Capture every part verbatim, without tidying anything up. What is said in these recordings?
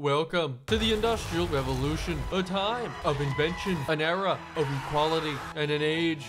Welcome to the Industrial Revolution, a time of invention, an era of equality, and an age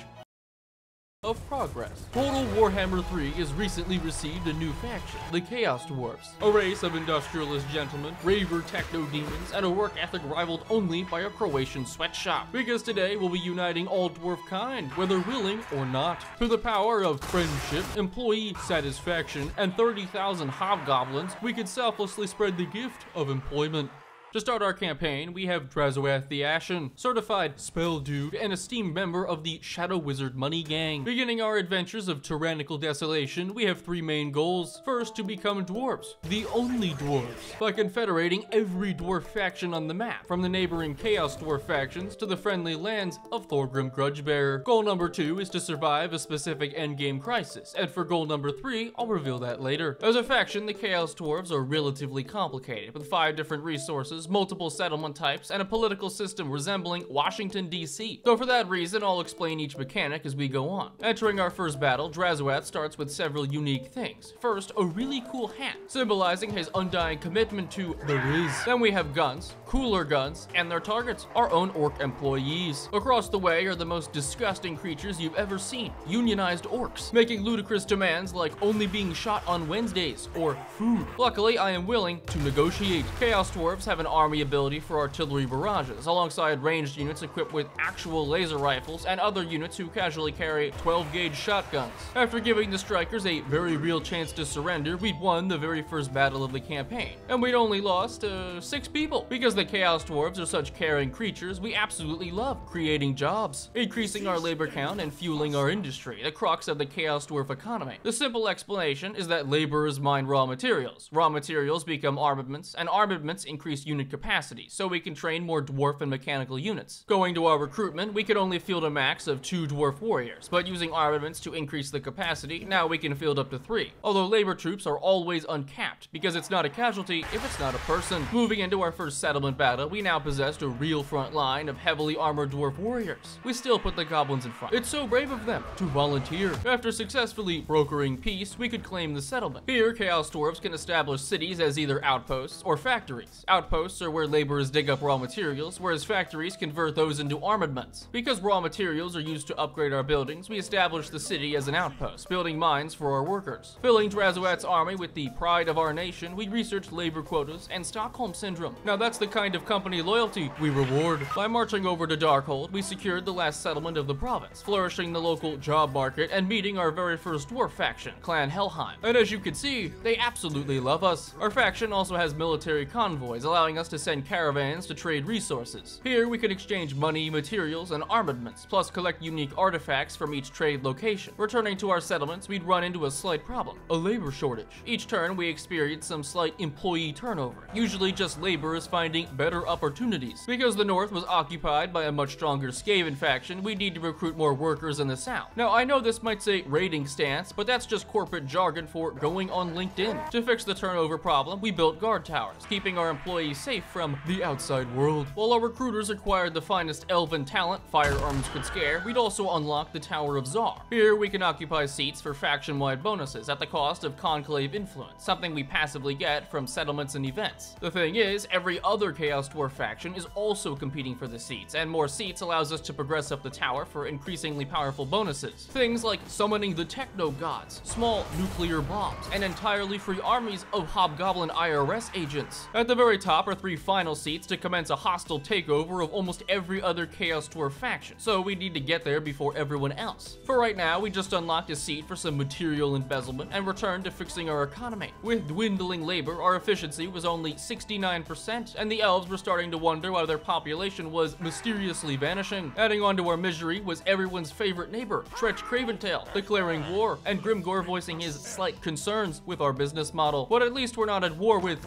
of progress. Total Warhammer three has recently received a new faction, the Chaos Dwarves, a race of industrialist gentlemen, raver techno demons, and a work ethic rivaled only by a Croatian sweatshop. Because today we'll be uniting all dwarf kind, whether willing or not, through the power of friendship, employee satisfaction, and thirty thousand hobgoblins, we could selflessly spread the gift of employment. To start our campaign, we have Drazhoath the Ashen, certified spell dude and esteemed member of the Shadow Wizard Money Gang. Beginning our adventures of tyrannical desolation, we have three main goals. First, to become dwarves, the only dwarves, by confederating every dwarf faction on the map, from the neighboring Chaos Dwarf factions to the friendly lands of Thorgrim Grudgebearer. Goal number two is to survive a specific endgame crisis, and for goal number three, I'll reveal that later. As a faction, the Chaos Dwarves are relatively complicated, with five different resources, multiple settlement types, and a political system resembling Washington, D C. So for that reason, I'll explain each mechanic as we go on. Entering our first battle, Drazhoath starts with several unique things. First, a really cool hat, symbolizing his undying commitment to the Riz. Then we have guns, cooler guns, and their targets, our own orc employees. Across the way are the most disgusting creatures you've ever seen, unionized orcs, making ludicrous demands like only being shot on Wednesdays or food. Luckily, I am willing to negotiate. Chaos Dwarves have an army ability for artillery barrages, alongside ranged units equipped with actual laser rifles and other units who casually carry twelve gauge shotguns. After giving the strikers a very real chance to surrender, we'd won the very first battle of the campaign, and we'd only lost uh, six people. Because the Chaos Dwarves are such caring creatures, we absolutely love creating jobs, increasing our labor count, and fueling our industry, the crux of the Chaos Dwarf economy. The simple explanation is that laborers mine raw materials, raw materials become armaments, and armaments increase unit capacity, so we can train more dwarf and mechanical units. Going to our recruitment, we could only field a max of two dwarf warriors, but using armaments to increase the capacity, now we can field up to three. Although labor troops are always uncapped, because it's not a casualty if it's not a person. Moving into our first settlement battle, we now possessed a real front line of heavily armored dwarf warriors. We still put the goblins in front. It's so brave of them to volunteer. After successfully brokering peace, we could claim the settlement. Here, Chaos Dwarves can establish cities as either outposts or factories. Outposts are where laborers dig up raw materials, whereas factories convert those into armaments. Because raw materials are used to upgrade our buildings, we establish the city as an outpost, building mines for our workers. Filling Drazhoath's army with the pride of our nation, we researched labor quotas and Stockholm Syndrome. Now that's the kind of company loyalty we reward. By marching over to Darkhold, we secured the last settlement of the province, flourishing the local job market and meeting our very first dwarf faction, Clan Helheim. And as you can see, they absolutely love us. Our faction also has military convoys, allowing us to send caravans to trade resources. Here we can exchange money, materials, and armaments, plus collect unique artifacts from each trade location. Returning to our settlements, we'd run into a slight problem, a labor shortage. Each turn we experience some slight employee turnover, usually just laborers finding better opportunities. Because the north was occupied by a much stronger Skaven faction, we need to recruit more workers in the south. Now I know this might say raiding stance, but that's just corporate jargon for going on LinkedIn. To fix the turnover problem, we built guard towers, keeping our employees safe from the outside world. While our recruiters acquired the finest elven talent firearms could scare, we'd also unlock the Tower of Zharr. Here we can occupy seats for faction-wide bonuses at the cost of conclave influence, something we passively get from settlements and events. The thing is, every other Chaos Dwarf faction is also competing for the seats, and more seats allows us to progress up the tower for increasingly powerful bonuses. Things like summoning the Techno Gods, small nuclear bombs, and entirely free armies of hobgoblin I R S agents. At the very top are three final seats to commence a hostile takeover of almost every other Chaos Dwarf faction, so we need to get there before everyone else. For right now, we just unlocked a seat for some material embezzlement and returned to fixing our economy. With dwindling labor, our efficiency was only sixty-nine percent, and the elves were starting to wonder why their population was mysteriously vanishing. Adding on to our misery was everyone's favorite neighbor, Tretch Craventail, declaring war, and Grimgor voicing his slight concerns with our business model. But at least we're not at war with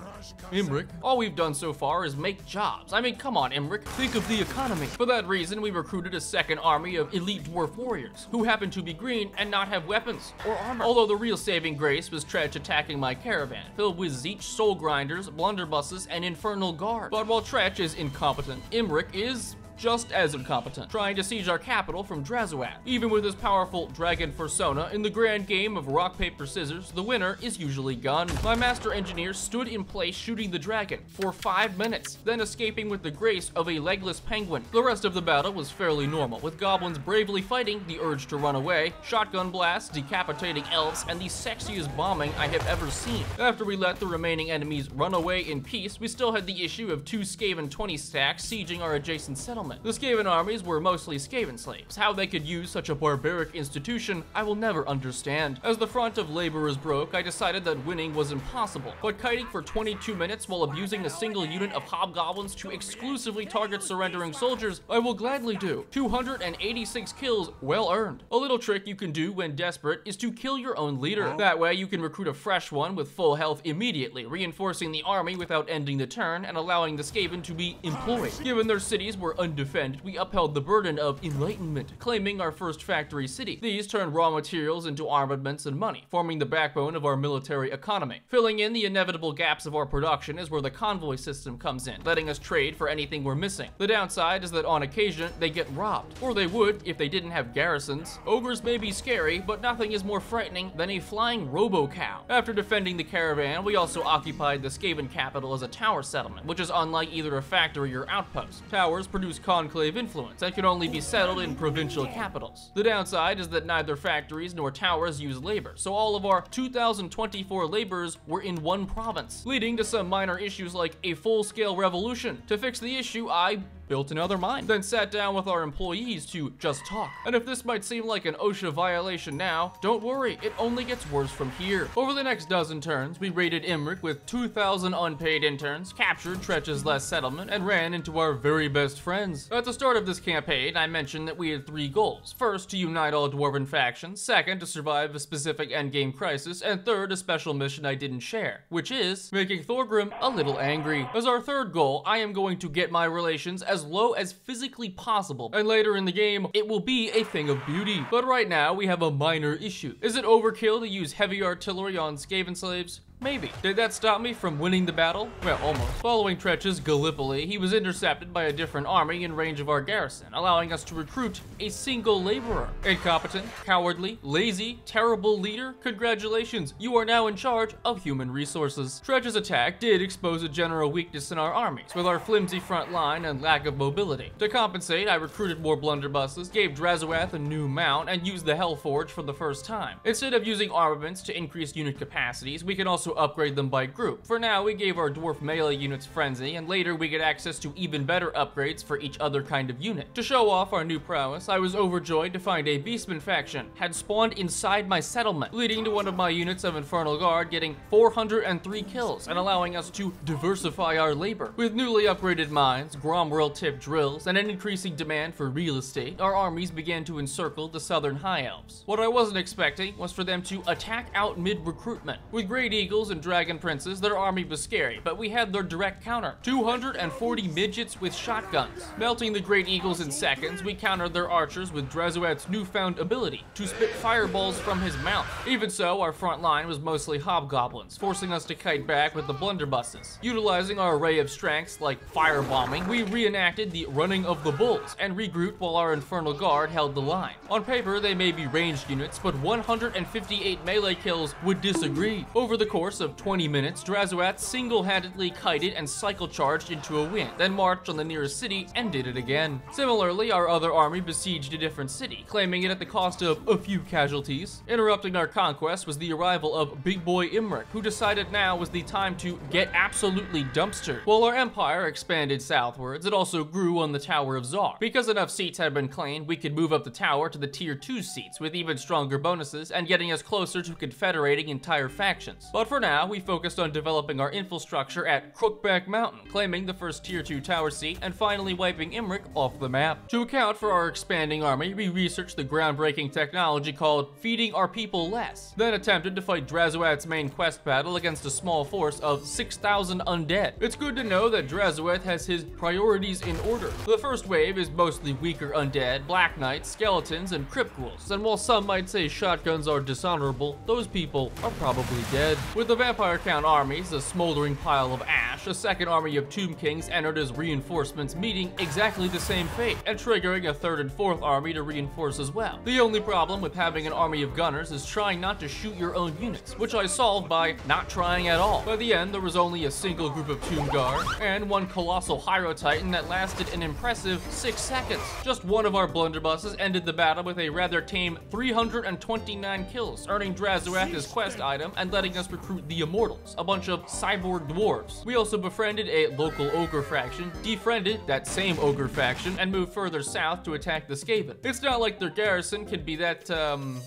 Imrik. All we've done so so far is make jobs. I mean, come on, Imrik, think of the economy. For that reason, we recruited a second army of elite dwarf warriors, who happen to be green and not have weapons or armor. Although the real saving grace was Tretch attacking my caravan, filled with Zeech Soul Grinders, Blunderbusses, and Infernal Guard. But while Tretch is incompetent, Imrik is just as incompetent, trying to siege our capital from Drazhoath. Even with his powerful dragon persona, in the grand game of rock, paper, scissors, the winner is usually gone. My master engineer stood in place shooting the dragon for five minutes, then escaping with the grace of a legless penguin. The rest of the battle was fairly normal, with goblins bravely fighting the urge to run away, shotgun blasts, decapitating elves, and the sexiest bombing I have ever seen. After we let the remaining enemies run away in peace, we still had the issue of two Skaven twenty stacks sieging our adjacent settlement. The Skaven armies were mostly Skaven slaves. How they could use such a barbaric institution, I will never understand. As the front of laborers broke, I decided that winning was impossible, but kiting for twenty-two minutes while abusing a single unit of hobgoblins to exclusively target surrendering soldiers, I will gladly do. two hundred eighty-six kills well earned. A little trick you can do when desperate is to kill your own leader. That way you can recruit a fresh one with full health immediately, reinforcing the army without ending the turn and allowing the Skaven to be employed. Given their cities were undefended, we upheld the burden of enlightenment, claiming our first factory city. These turned raw materials into armaments and money, forming the backbone of our military economy. Filling in the inevitable gaps of our production is where the convoy system comes in, letting us trade for anything we're missing. The downside is that on occasion, they get robbed, or they would if they didn't have garrisons. Ogres may be scary, but nothing is more frightening than a flying robo-cow. After defending the caravan, we also occupied the Skaven capital as a tower settlement, which is unlike either a factory or outpost. Towers produce conclave influence and can only be settled in provincial capitals. The downside is that neither factories nor towers use labor, so all of our two thousand twenty-four laborers were in one province, leading to some minor issues like a full-scale revolution. To fix the issue, I built another mine, then sat down with our employees to just talk. And if this might seem like an OSHA violation now, don't worry, it only gets worse from here. Over the next dozen turns, we raided Imrik with two thousand unpaid interns, captured Tretch's last settlement, and ran into our very best friends. At the start of this campaign, I mentioned that we had three goals. First, to unite all Dwarven factions, second, to survive a specific endgame crisis, and third, a special mission I didn't share, which is making Thorgrim a little angry. As our third goal, I am going to get my relations as as low as physically possible, and later in the game, it will be a thing of beauty. But right now, we have a minor issue. Is it overkill to use heavy artillery on Skaven slaves? Maybe. Did that stop me from winning the battle? Well, almost. Following Tretch's Gallipoli, he was intercepted by a different army in range of our garrison, allowing us to recruit a single laborer. Incompetent, cowardly, lazy, terrible leader? Congratulations, you are now in charge of human resources. Tretch's attack did expose a general weakness in our armies, with our flimsy front line and lack of mobility. To compensate, I recruited more blunderbusses, gave Drazhoath a new mount, and used the Hellforge for the first time. Instead of using armaments to increase unit capacities, we can also upgrade them by group. For now, we gave our dwarf melee units frenzy, and later we get access to even better upgrades for each other kind of unit. To show off our new prowess, I was overjoyed to find a beastman faction had spawned inside my settlement, leading to one of my units of Infernal Guard getting four hundred three kills and allowing us to diversify our labor. With newly upgraded mines, Gromwell-tipped drills, and an increasing demand for real estate, our armies began to encircle the southern high elves. What I wasn't expecting was for them to attack out mid-recruitment. With Great Eagles and dragon princes, their army was scary, but we had their direct counter. two hundred forty midgets with shotguns. Melting the Great Eagles in seconds, we countered their archers with Drazhoath's newfound ability to spit fireballs from his mouth. Even so, our front line was mostly hobgoblins, forcing us to kite back with the blunderbusses. Utilizing our array of strengths like firebombing, we reenacted the running of the bulls and regrouped while our Infernal Guard held the line. On paper, they may be ranged units, but one hundred fifty-eight melee kills would disagree. Over the course of twenty minutes, Drazhoath single-handedly kited and cycle-charged into a wind, then marched on the nearest city and did it again. Similarly, our other army besieged a different city, claiming it at the cost of a few casualties. Interrupting our conquest was the arrival of Big Boy Imrik, who decided now was the time to get absolutely dumpstered. While our empire expanded southwards, it also grew on the Tower of Zharr. Because enough seats had been claimed, we could move up the tower to the tier two seats with even stronger bonuses and getting us closer to confederating entire factions. But for now, we focused on developing our infrastructure at Crookback Mountain, claiming the first tier two tower seat and finally wiping Imrik off the map. To account for our expanding army, we researched the groundbreaking technology called Feeding Our People Less, then attempted to fight Drazhoath's main quest battle against a small force of six thousand undead. It's good to know that Drazhoath has his priorities in order. The first wave is mostly weaker undead, black knights, skeletons, and crypt ghouls, and while some might say shotguns are dishonorable, those people are probably dead. With With the Vampire Count armies, a smoldering pile of ash, a second army of Tomb Kings entered as reinforcements, meeting exactly the same fate, and triggering a third and fourth army to reinforce as well. The only problem with having an army of gunners is trying not to shoot your own units, which I solved by not trying at all. By the end, there was only a single group of Tomb Guard, and one colossal Hyro Titan that lasted an impressive six seconds. Just one of our blunderbusses ended the battle with a rather tame three hundred twenty-nine kills, earning Drazhoath his quest item and letting us recruit the Immortals, a bunch of cyborg dwarves. We also befriended a local ogre faction, defriended that same ogre faction, and moved further south to attack the Skaven. It's not like their garrison could be that, um...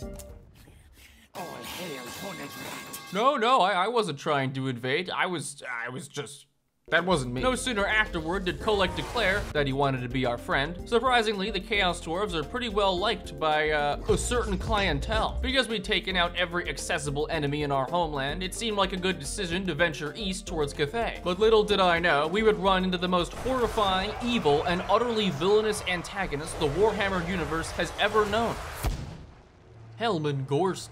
all hail Hornet Rat. No, no, I, I wasn't trying to invade. I was, I was just... That wasn't me. No sooner afterward did Kholek declare that he wanted to be our friend. Surprisingly, the Chaos Dwarves are pretty well liked by uh, a certain clientele. Because we'd taken out every accessible enemy in our homeland, it seemed like a good decision to venture east towards Cathay. But little did I know, we would run into the most horrifying, evil, and utterly villainous antagonist the Warhammer universe has ever known. Helman Ghorst.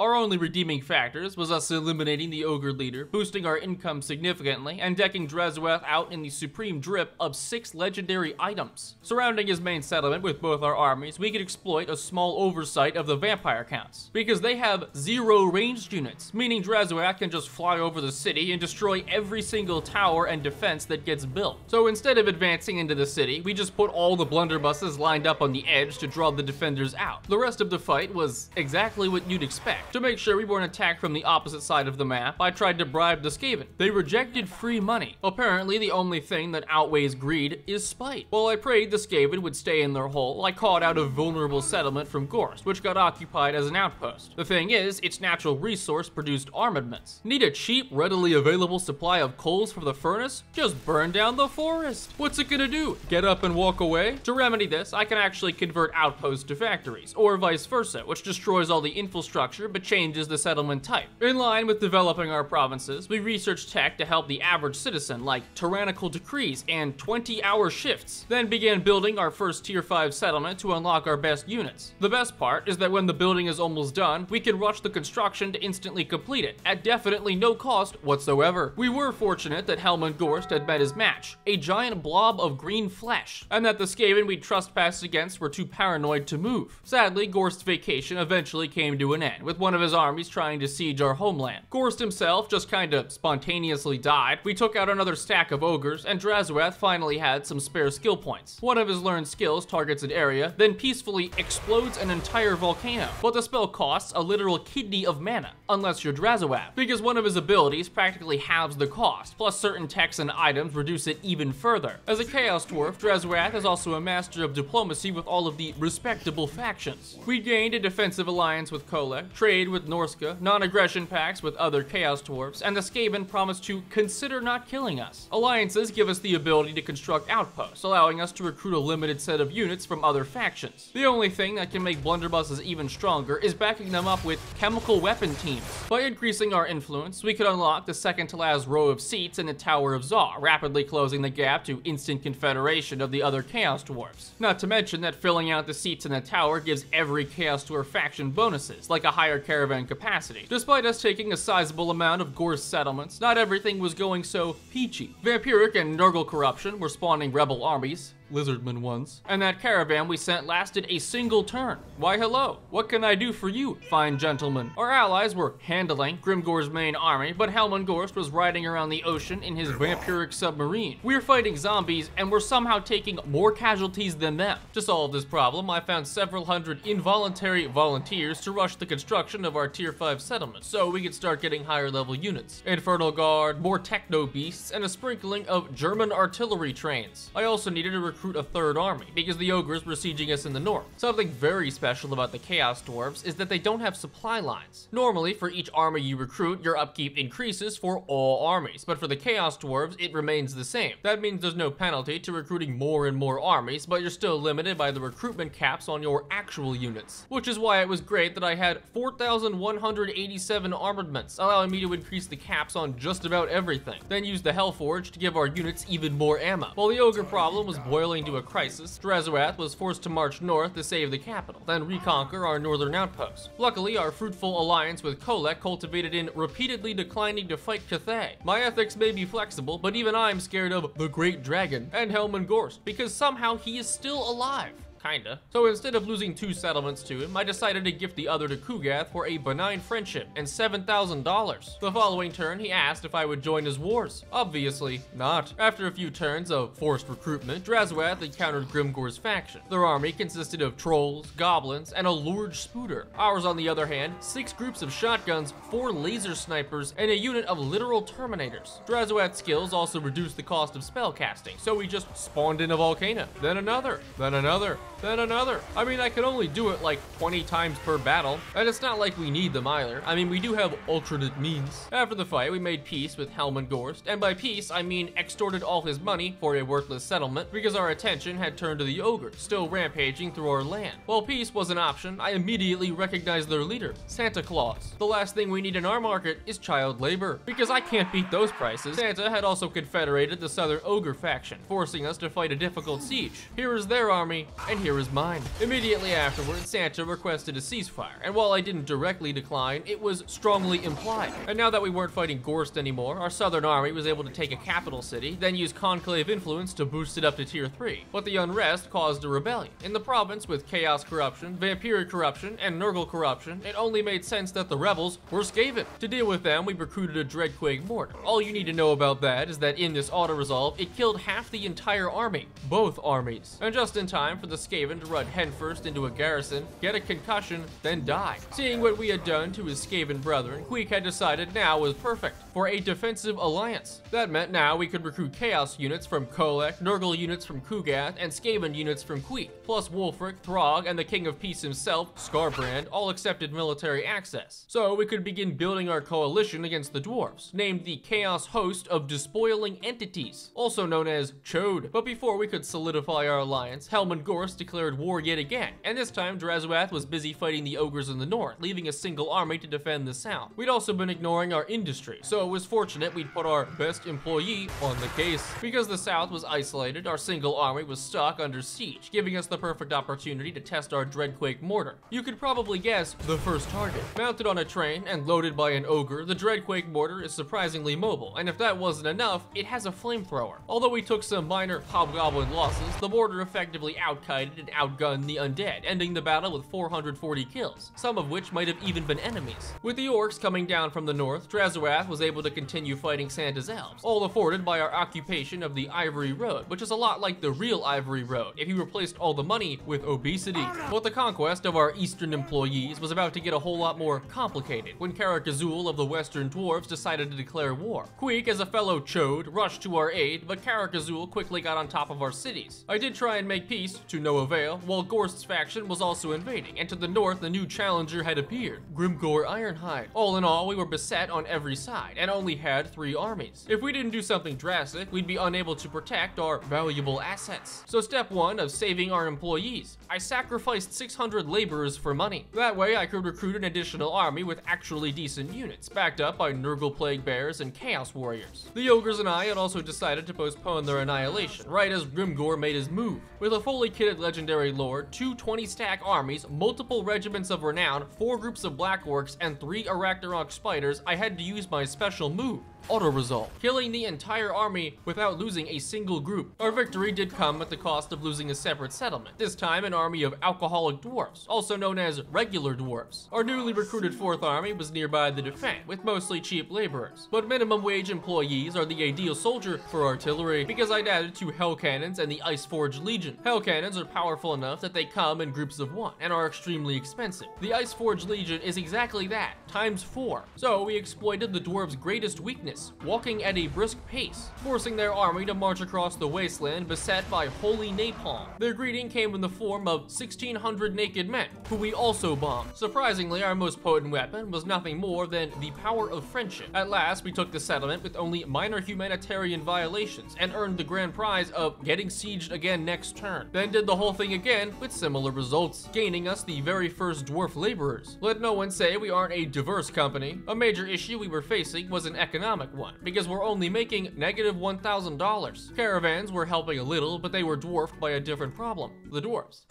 Our only redeeming factors was us eliminating the ogre leader, boosting our income significantly, and decking Drazhoath out in the supreme drip of six legendary items. Surrounding his main settlement with both our armies, we could exploit a small oversight of the vampire counts, because they have zero ranged units, meaning Drazhoath can just fly over the city and destroy every single tower and defense that gets built. So instead of advancing into the city, we just put all the blunderbusses lined up on the edge to draw the defenders out. The rest of the fight was exactly what you'd expect. To make sure we weren't attacked from the opposite side of the map, I tried to bribe the Skaven. They rejected free money. Apparently, the only thing that outweighs greed is spite. While I prayed the Skaven would stay in their hole, I caught out a vulnerable settlement from Ghorst, which got occupied as an outpost. The thing is, its natural resource produced armaments. Need a cheap, readily available supply of coals for the furnace? Just burn down the forest. What's it gonna do? Get up and walk away? To remedy this, I can actually convert outposts to factories, or vice versa, which destroys all the infrastructure but changes the settlement type. In line with developing our provinces, we researched tech to help the average citizen, like tyrannical decrees and twenty hour shifts, then began building our first tier five settlement to unlock our best units. The best part is that when the building is almost done, we can rush the construction to instantly complete it, at definitely no cost whatsoever. We were fortunate that Helman Ghorst had met his match, a giant blob of green flesh, and that the Skaven we trespassed against were too paranoid to move. Sadly, Ghorst's vacation eventually came to an end, with one of his armies trying to siege our homeland. Ghorst himself just kinda spontaneously died. We took out another stack of ogres, and Drazhoath finally had some spare skill points. One of his learned skills targets an area, then peacefully explodes an entire volcano. But the spell costs a literal kidney of mana, unless you're Drazhoath, because one of his abilities practically halves the cost, plus certain techs and items reduce it even further. As a Chaos Dwarf, Drazhoath is also a master of diplomacy with all of the respectable factions. We gained a defensive alliance with Kholek, with Norska, non-aggression pacts with other Chaos Dwarves, and the Skaven promised to consider not killing us. Alliances give us the ability to construct outposts, allowing us to recruit a limited set of units from other factions. The only thing that can make blunderbusses even stronger is backing them up with chemical weapon teams. By increasing our influence, we could unlock the second to last row of seats in the Tower of Zharr, rapidly closing the gap to instant confederation of the other Chaos Dwarves. Not to mention that filling out the seats in the tower gives every Chaos Dwarf faction bonuses, like a higher caravan capacity. Despite us taking a sizable amount of Ghorst settlements, not everything was going so peachy. Vampiric and Nurgle corruption were spawning rebel armies, lizardmen ones, and that caravan we sent lasted a single turn. Why hello, what can I do for you, fine gentlemen? Our allies were handling Grimgor's main army, but Helman Ghorst was riding around the ocean in his vampiric submarine. We're fighting zombies, and we're somehow taking more casualties than them. To solve this problem, I found several hundred involuntary volunteers to rush the construction of our tier five settlement, so we could start getting higher level units. Infernal Guard, more techno beasts, and a sprinkling of German artillery trains. I also needed to recruit a third army, because the ogres were sieging us in the north. Something very special about the Chaos Dwarves is that they don't have supply lines. Normally, for each army you recruit, your upkeep increases for all armies, but for the Chaos Dwarves, it remains the same. That means there's no penalty to recruiting more and more armies, but you're still limited by the recruitment caps on your actual units. Which is why it was great that I had four thousand one hundred eighty-seven armaments, allowing me to increase the caps on just about everything, then use the Hellforge to give our units even more ammo. While the ogre problem was boiling falling to a crisis, Drazhoath was forced to march north to save the capital, then reconquer our northern outpost. Luckily, our fruitful alliance with Kholek cultivated in repeatedly declining to fight Cathay. My ethics may be flexible, but even I'm scared of the Great Dragon and Helman Ghorst, because somehow he is still alive. Kinda. So instead of losing two settlements to him, I decided to gift the other to Ku'gath for a benign friendship and seven thousand dollars. The following turn, he asked if I would join his wars. Obviously not. After a few turns of forced recruitment, Drazhoath encountered Grimgor's faction. Their army consisted of trolls, goblins, and a lured spooter. Ours, on the other hand, six groups of shotguns, four laser snipers, and a unit of literal terminators. Drazhoath's skills also reduced the cost of spellcasting, so we just spawned in a volcano. Then another. Then another. Then another. I mean, I can only do it like twenty times per battle, and it's not like we need them either. I mean, we do have alternate means. After the fight, we made peace with Helman Ghorst, and by peace, I mean extorted all his money for a worthless settlement because our attention had turned to the ogre, still rampaging through our land. While peace was an option, I immediately recognized their leader, Santa Claus. The last thing we need in our market is child labor, because I can't beat those prices. Santa had also confederated the southern ogre faction, forcing us to fight a difficult siege. Here is their army, and here is mine. Immediately afterwards, Santa requested a ceasefire, and while I didn't directly decline, it was strongly implied. And now that we weren't fighting Ghorst anymore, our southern army was able to take a capital city, then use conclave influence to boost it up to tier three. But the unrest caused a rebellion. In the province, with chaos corruption, vampiric corruption, and Nurgle corruption, it only made sense that the rebels were Skaven. To deal with them, we recruited a Dreadquake Mortar. All you need to know about that is that in this auto-resolve, it killed half the entire army. Both armies. And just in time for the Skaven to run headfirst into a garrison, get a concussion, then die. Seeing what we had done to his Skaven brethren, Queek had decided now was perfect for a defensive alliance. That meant now we could recruit Chaos units from Kholek, Nurgle units from Ku'gath, and Skaven units from Queek, plus Wulfrik, Throg, and the King of Peace himself, Scarbrand, all accepted military access. So we could begin building our coalition against the dwarves, named the Chaos Host of Despoiling Entities, also known as Chode. But before we could solidify our alliance, Helman Ghorst declared war yet again, and this time Drazhoath was busy fighting the ogres in the north, leaving a single army to defend the south. We'd also been ignoring our industry, so it was fortunate we'd put our best employee on the case. Because the south was isolated, our single army was stuck under siege, giving us the perfect opportunity to test our Dreadquake Mortar. You could probably guess the first target. Mounted on a train and loaded by an ogre, the Dreadquake Mortar is surprisingly mobile, and if that wasn't enough, it has a flamethrower. Although we took some minor hobgoblin losses, the mortar effectively outkited and outgunned the undead, ending the battle with four hundred forty kills, some of which might have even been enemies. With the orcs coming down from the north, Drazhoath was able to continue fighting Santa's elves, all afforded by our occupation of the Ivory Road, which is a lot like the real Ivory Road if you replaced all the money with obesity. But the conquest of our eastern employees was about to get a whole lot more complicated when Karak Azul of the Western Dwarves decided to declare war. Queek, as a fellow Chode, rushed to our aid, but Karak Azul quickly got on top of our cities. I did try and make peace, to no avail, while Ghorst's faction was also invading, and to the north a new challenger had appeared, Grimgor Ironhide. All in all, we were beset on every side, and only had three armies. If we didn't do something drastic, we'd be unable to protect our valuable assets. So step one of saving our employees, I sacrificed six hundred laborers for money. That way I could recruit an additional army with actually decent units, backed up by Nurgle Plague Bears and Chaos Warriors. The ogres and I had also decided to postpone their annihilation, right as Grimgor made his move. With a fully kitted legendary lord, two twenty stack armies, multiple regiments of renown, four groups of black orcs, and three arachnorok spiders, I had to use my special move, auto-resolve, killing the entire army without losing a single group. Our victory did come at the cost of losing a separate settlement, this time an army of alcoholic dwarves, also known as regular dwarves. Our newly recruited fourth army was nearby the defense, with mostly cheap laborers, but minimum wage employees are the ideal soldier for artillery, because I'd added two hell cannons and the Iceforge Legion. Hell cannons are powerful enough that they come in groups of one, and are extremely expensive. The Iceforge Legion is exactly that, times four. So we exploited the dwarves' greatest weakness, walking at a brisk pace, forcing their army to march across the wasteland beset by holy napalm. Their greeting came in the form of sixteen hundred naked men, who we also bombed. Surprisingly, our most potent weapon was nothing more than the power of friendship. At last, we took the settlement with only minor humanitarian violations and earned the grand prize of getting sieged again next turn. Then did the whole thing again with similar results, gaining us the very first dwarf laborers. Let no one say we aren't a diverse company. A major issue we were facing was an economic economic one, because we're only making negative one thousand dollars. Caravans were helping a little, but they were dwarfed by a different problem, the dwarves.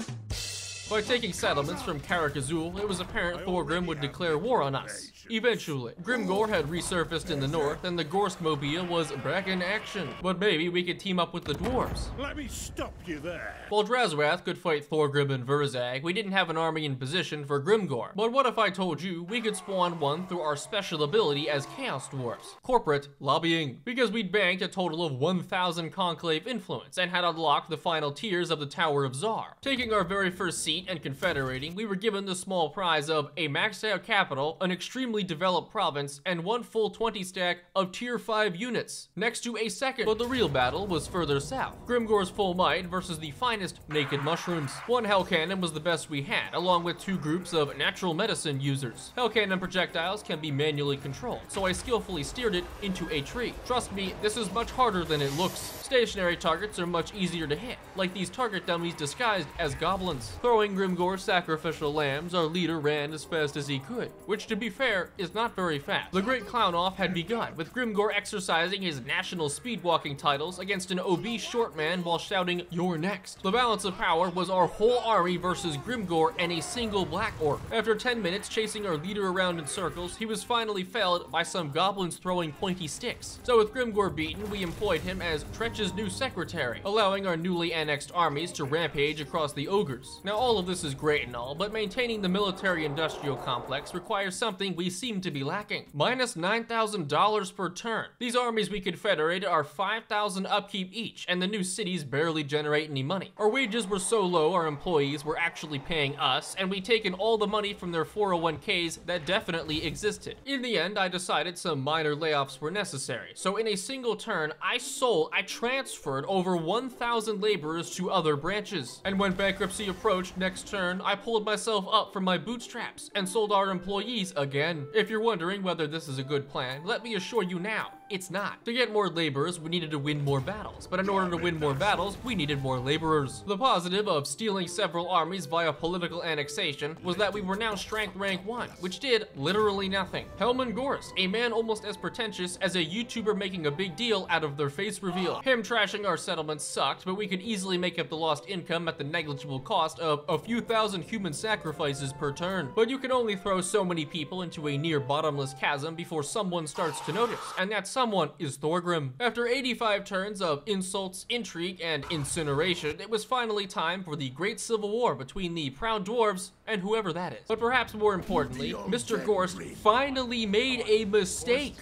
By taking settlements from Karak Azul, it was apparent Thorgrim would declare war on us. Eventually, Grimgor had resurfaced in the north, and the Ghorst Mobile was back in action. But maybe we could team up with the dwarves. Let me stop you there. While Drazhoath could fight Thorgrim and Verzag, we didn't have an army in position for Grimgor. But what if I told you we could spawn one through our special ability as Chaos Dwarves? Corporate lobbying. Because we'd banked a total of one thousand Conclave influence and had unlocked the final tiers of the Tower of Zharr. Taking our very first seat and confederating, we were given the small prize of a maxed out capital, an extremely developed province, and one full twenty stack of tier five units, next to a second. But the real battle was further south. Grimgor's full might versus the finest naked mushrooms. One hell cannon was the best we had, along with two groups of natural medicine users. Hell cannon projectiles can be manually controlled, so I skillfully steered it into a tree. Trust me, this is much harder than it looks. Stationary targets are much easier to hit, like these target dummies disguised as goblins. Throwing Grimgor's sacrificial lambs, our leader ran as fast as he could, which to be fair, is not very fast. The great clown-off had begun, with Grimgor exercising his national speedwalking titles against an obese short man while shouting, "You're next." The balance of power was our whole army versus Grimgor and a single black orc. After ten minutes chasing our leader around in circles, he was finally felled by some goblins throwing pointy sticks. So with Grimgor beaten, we employed him as Tretch's new secretary, allowing our newly annexed armies to rampage across the ogres. Now all of this is great and all, but maintaining the military-industrial complex requires something we seem to be lacking. Minus nine thousand dollars per turn. These armies we confederated are five thousand upkeep each, and the new cities barely generate any money. Our wages were so low our employees were actually paying us, and we'd taken all the money from their four oh one Ks that definitely existed. In the end, I decided some minor layoffs were necessary, so in a single turn, I sold, I transferred over one thousand laborers to other branches. And when bankruptcy approached next turn, I pulled myself up from my bootstraps and sold our employees again. If you're wondering whether this is a good plan, let me assure you now, it's not. To get more laborers, we needed to win more battles, but in order to win more battles, we needed more laborers. The positive of stealing several armies via political annexation was that we were now strength rank one, which did literally nothing. Helman Ghorst, a man almost as pretentious as a YouTuber making a big deal out of their face reveal. Him trashing our settlements sucked, but we could easily make up the lost income at the negligible cost of a few thousand human sacrifices per turn. But you can only throw so many people into a near bottomless chasm before someone starts to notice, and that's someone is Thorgrim. After eighty-five turns of insults, intrigue, and incineration, it was finally time for the great civil war between the proud dwarves and whoever that is. But perhaps more importantly, Mister Ghorst finally made a mistake.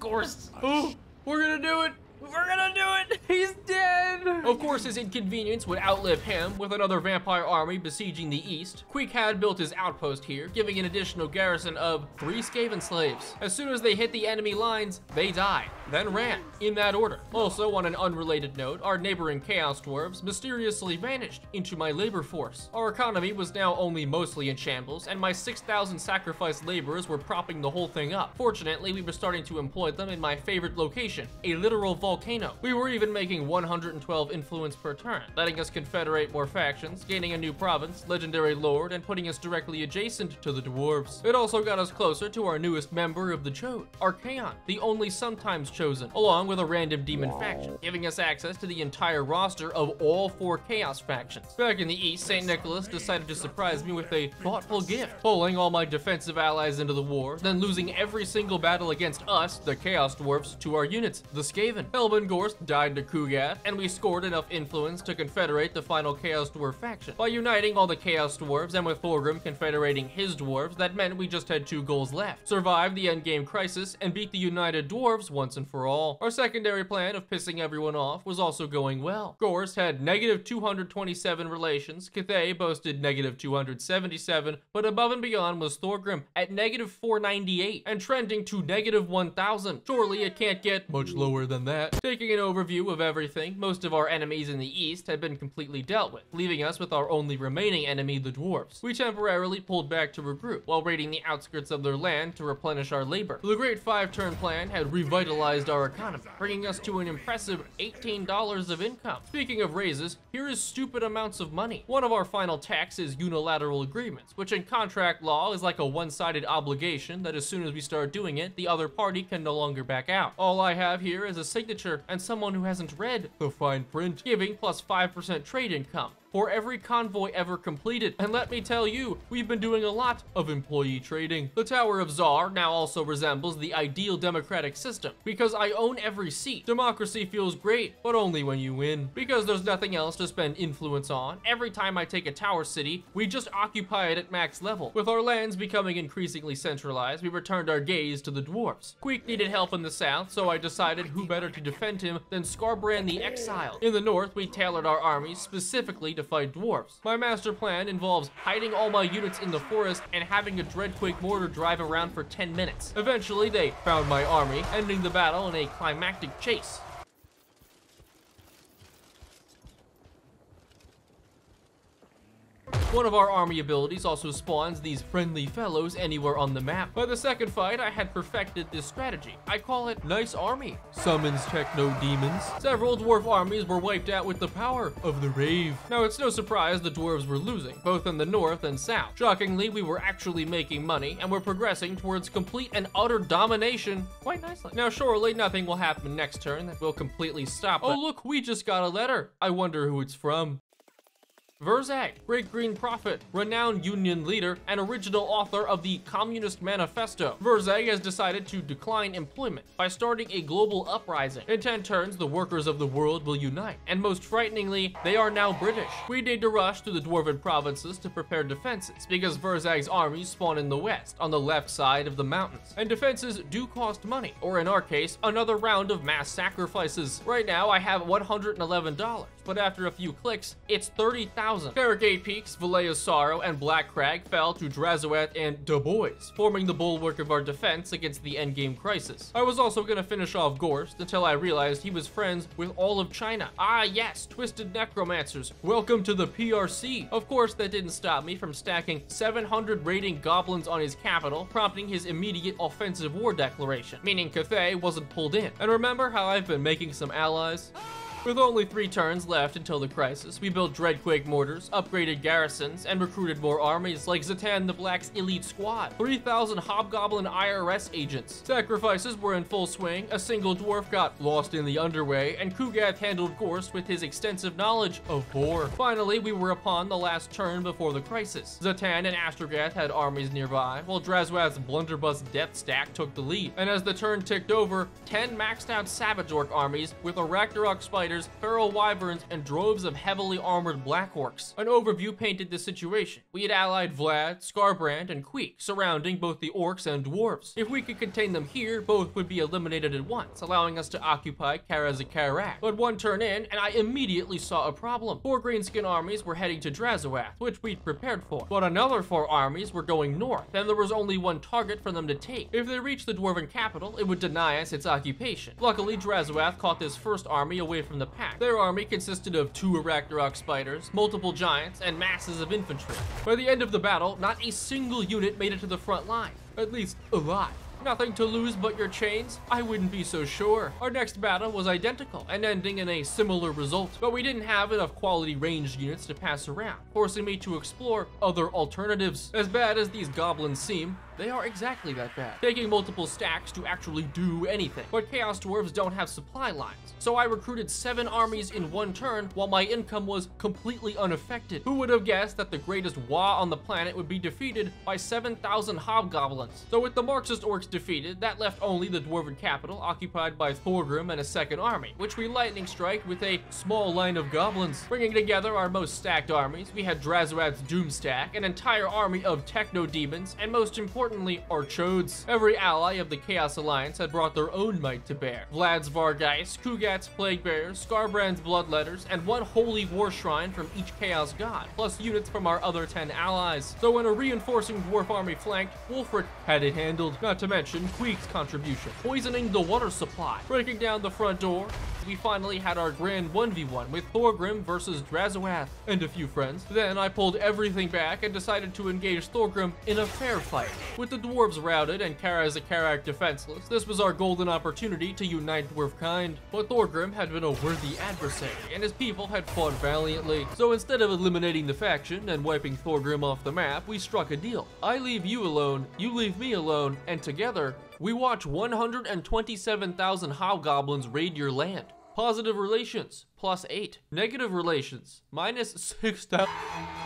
Ghorst. Oh, we're gonna do it. We're gonna do it. He's dead. Of course, his inconvenience would outlive him with another vampire army besieging the east. Queek had built his outpost here, giving an additional garrison of three Skaven slaves. As soon as they hit the enemy lines, they died, then ran, in that order. Also, on an unrelated note, our neighboring Chaos Dwarves mysteriously vanished into my labor force. Our economy was now only mostly in shambles, and my six thousand sacrificed laborers were propping the whole thing up. Fortunately, we were starting to employ them in my favorite location, a literal volcano. We were even making one hundred twelve influence per turn, letting us confederate more factions, gaining a new province, legendary lord, and putting us directly adjacent to the dwarves. It also got us closer to our newest member of the Chode, Archaon, the only sometimes chosen, along with a random demon faction, giving us access to the entire roster of all four Chaos factions. Back in the east, Saint Nicholas decided to surprise me with a thoughtful gift, pulling all my defensive allies into the war, then losing every single battle against us, the Chaos Dwarfs, to our units, the Skaven. Helman Ghorst died to Ku'gath, and we scored enough influence to confederate the final Chaos Dwarf faction. By uniting all the Chaos Dwarves and with Thorgrim confederating his dwarves, that meant we just had two goals left. Survive the endgame crisis and beat the United Dwarves once and for all. Our secondary plan of pissing everyone off was also going well. Ghorst had negative two hundred twenty-seven relations, Cathay boasted negative two hundred seventy-seven, but above and beyond was Thorgrim at negative four ninety-eight and trending to negative one thousand. Surely it can't get much lower than that. Taking an overview of everything, most of our enemies enemies in the east had been completely dealt with, leaving us with our only remaining enemy, the dwarves. We temporarily pulled back to regroup, while raiding the outskirts of their land to replenish our labor. The great five-turn plan had revitalized our economy, bringing us to an impressive eighteen dollars of income. Speaking of raises, here is stupid amounts of money. One of our final tacks is unilateral agreements, which in contract law is like a one-sided obligation that as soon as we start doing it, the other party can no longer back out. All I have here is a signature and someone who hasn't read the fine print, giving plus five percent trade income for every convoy ever completed. And let me tell you, we've been doing a lot of employee trading. The Tower of Zharr now also resembles the ideal democratic system because I own every seat. Democracy feels great, but only when you win. Because there's nothing else to spend influence on, every time I take a tower city, we just occupy it at max level. With our lands becoming increasingly centralized, we returned our gaze to the dwarves. Queek needed help in the south, so I decided who better to defend him than Scarbrand the Exile. In the north, we tailored our armies specifically to fight dwarves. My master plan involves hiding all my units in the forest and having a Dreadquake Mortar drive around for ten minutes. Eventually, they found my army, ending the battle in a climactic chase. One of our army abilities also spawns these friendly fellows anywhere on the map. By the second fight, I had perfected this strategy. I call it Nice Army. Summons techno demons. Several dwarf armies were wiped out with the power of the rave. Now, it's no surprise the dwarves were losing, both in the north and south. Shockingly, we were actually making money and were progressing towards complete and utter domination quite nicely. Now, surely nothing will happen next turn that will completely stop. Oh, look, we just got a letter. I wonder who it's from. Verzag, Great Green Prophet, renowned union leader, and original author of the Communist Manifesto. Verzag has decided to decline employment by starting a global uprising. In ten turns, the workers of the world will unite, and most frighteningly, they are now British. We need to rush to the dwarven provinces to prepare defenses, because Verzag's armies spawn in the west, on the left side of the mountains. And defenses do cost money, or in our case, another round of mass sacrifices. Right now, I have one hundred eleven dollars, but after a few clicks, it's thirty thousand dollars. Karakay Peaks, Valea's Sorrow, and Black Crag fell to Drazhoath and Du Bois, forming the bulwark of our defense against the endgame crisis. I was also going to finish off Ghorst until I realized he was friends with all of China. Ah yes, Twisted Necromancers, welcome to the P R C. Of course, that didn't stop me from stacking seven hundred raiding goblins on his capital, prompting his immediate offensive war declaration, meaning Cathay wasn't pulled in. And remember how I've been making some allies? With only three turns left until the crisis, we built Dreadquake Mortars, upgraded garrisons, and recruited more armies like Zatan the Black's elite squad, three thousand hobgoblin I R S agents. Sacrifices were in full swing, a single dwarf got lost in the underway, and Ku'gath handled Ghorst with his extensive knowledge of war. Finally, we were upon the last turn before the crisis. Zatan and Astrogath had armies nearby, while Drazhoath's Blunderbuss death stack took the lead. And as the turn ticked over, ten maxed out Savage Orc armies with Arachnorok Spiders, feral wyverns, and droves of heavily armored black orcs. An overview painted the situation. We had allied Vlad, Scarbrand, and Queek, surrounding both the orcs and dwarves. If we could contain them here, both would be eliminated at once, allowing us to occupy Karaz-a-Karak. But one turn in, and I immediately saw a problem. Four greenskin armies were heading to Drazhoath, which we'd prepared for, but another four armies were going north, and there was only one target for them to take. If they reached the dwarven capital, it would deny us its occupation. Luckily, Drazhoath caught this first army away from the The pack. Their army consisted of two Arachnorok spiders, multiple giants, and masses of infantry. By the end of the battle, not a single unit made it to the front line, at least alive. Nothing to lose but your chains? I wouldn't be so sure. Our next battle was identical and ending in a similar result, but we didn't have enough quality ranged units to pass around, forcing me to explore other alternatives. As bad as these goblins seem, they are exactly that bad, taking multiple stacks to actually do anything. But Chaos Dwarves don't have supply lines, so I recruited seven armies in one turn while my income was completely unaffected. Who would have guessed that the greatest Wa on the planet would be defeated by seven thousand hobgoblins? So with the Marxist orcs defeated, that left only the dwarven capital occupied by Thorgrim and a second army, which we lightning strike with a small line of goblins. Bringing together our most stacked armies, we had Drazhoath's Doomstack, an entire army of techno demons, and most importantly, our Chodes. Every ally of the Chaos Alliance had brought their own might to bear. Vlad's Vargeis, Kugath's Plaguebearers, Scarbrand's Bloodletters, and one holy war shrine from each Chaos God, plus units from our other ten allies. So when a reinforcing dwarf army flanked, Wulfrik had it handled, not to mention Queek's contribution, poisoning the water supply, breaking down the front door, we finally had our grand one v one with Thorgrim versus Drazhoath and a few friends. Then I pulled everything back and decided to engage Thorgrim in a fair fight. With the dwarves routed and Karaz-a-Karak defenseless, this was our golden opportunity to unite dwarf kind. But Thorgrim had been a worthy adversary, and his people had fought valiantly. So instead of eliminating the faction and wiping Thorgrim off the map, we struck a deal. I leave you alone, you leave me alone, and together, we watch one hundred twenty-seven thousand hobgoblins raid your land. Positive relations, plus eight. Negative relations, minus six thousand.